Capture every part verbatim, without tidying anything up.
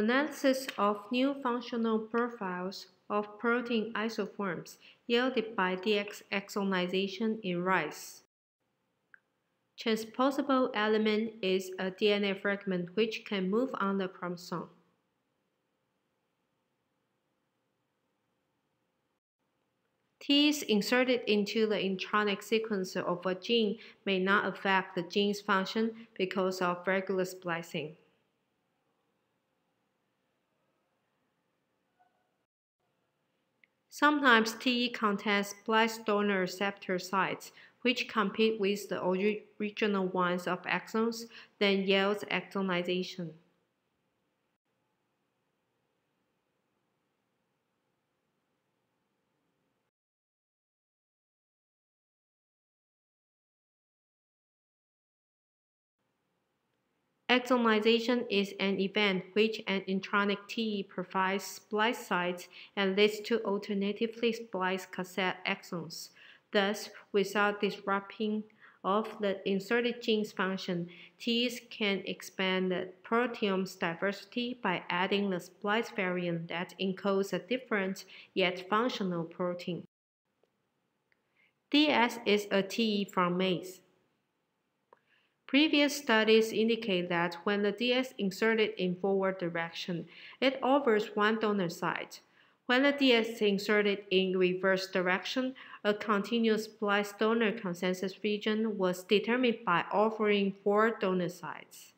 Analysis of new functional profiles of protein isoforms yielded by Ds exonization in rice. Transposable element is a D N A fragment which can move on the chromosome. Ts inserted into the intronic sequence of a gene may not affect the gene's function because of regular splicing. Sometimes T E contains splice donor receptor sites, which compete with the original ones of exons, then yields exonization. Exonization is an event which an intronic T E provides splice sites and leads to alternatively spliced cassette exons. Thus, without disrupting of the inserted gene's function, Ts can expand the proteome's diversity by adding the splice variant that encodes a different yet functional protein. Ds is a T E from maize. Previous studies indicate that when the Ds inserted in forward direction, it offers one donor site. When the Ds is inserted in reverse direction, a continuous splice donor consensus region was determined by offering four donor sites.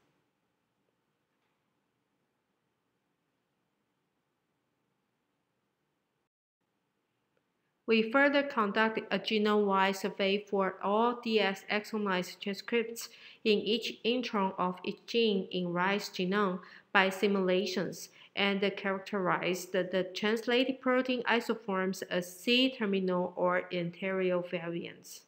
We further conducted a genome-wide survey for all Ds exonized transcripts in each intron of each gene in rice genome by simulations and characterized the translated protein isoforms as C-terminal or anterior variants.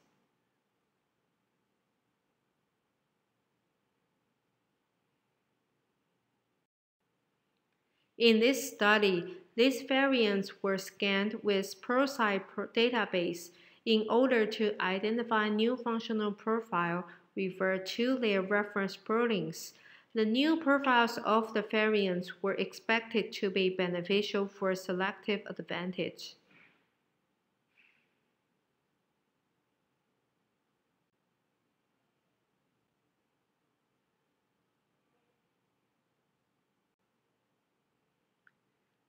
In this study, these variants were scanned with ProSite database in order to identify new functional profile referred to their reference proteins. The new profiles of the variants were expected to be beneficial for selective advantage.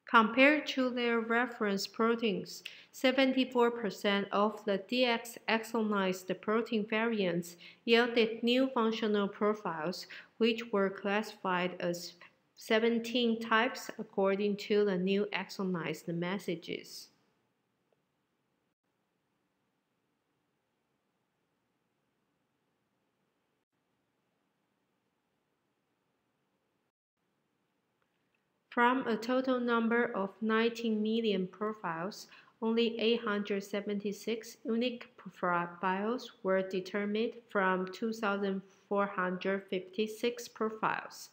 Compared to their reference proteins, seventy-four percent of the Ds exonized protein variants yielded new functional profiles, which were classified as seventeen types according to the new exonized messages. From a total number of nineteen million profiles, only eight hundred seventy-six unique profiles were determined from two thousand four hundred fifty-six profiles,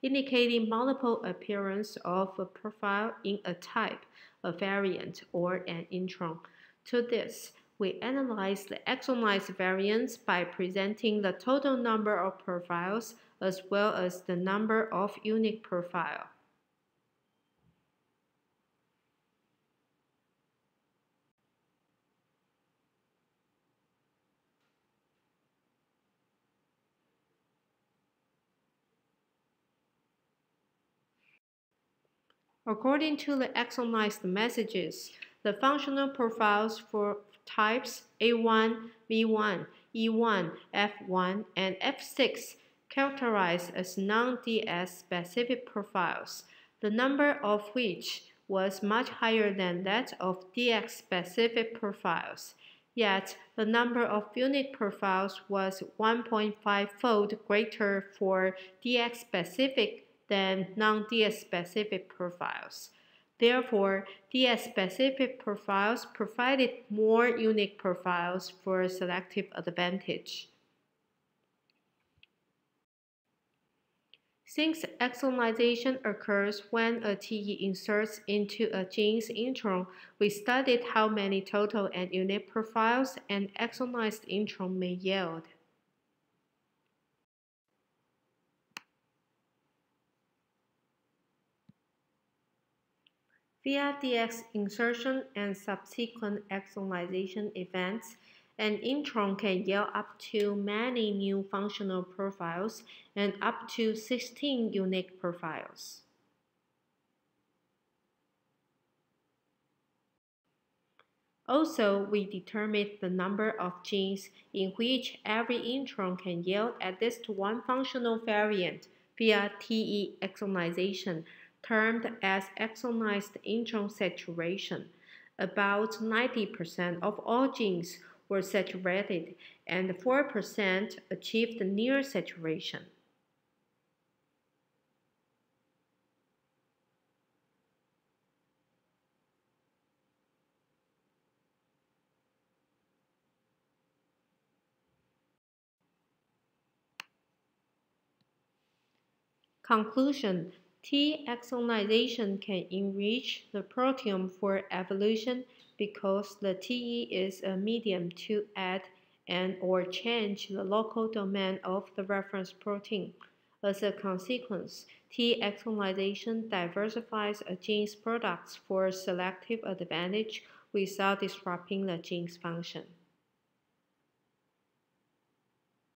indicating multiple appearance of a profile in a type, a variant, or an intron. To this, we analyzed the exonized variants by presenting the total number of profiles as well as the number of unique profiles. According to the exonized messages, the functional profiles for types A one, B one, E one, F one, and F six characterized as non-Ds specific profiles, the number of which was much higher than that of Ds specific profiles. Yet, the number of unique profiles was one point five fold greater for Ds specific than non-Ds specific profiles. Therefore, Ds specific profiles provided more unique profiles for selective advantage. Since exonization occurs when a T E inserts into a gene's intron, we studied how many total and unique profiles an exonized intron may yield. via D X insertion and subsequent exonization events, an intron can yield up to many new functional profiles and up to sixteen unique profiles. Also, we determine the number of genes in which every intron can yield at least one functional variant via T E exonization, termed as exonized intron saturation. About ninety percent of all genes were saturated, and four percent achieved near saturation. Conclusion: T exonization can enrich the proteome for evolution because the T E is a medium to add and or change the local domain of the reference protein. As a consequence, T exonization diversifies a gene's products for selective advantage without disrupting the gene's function.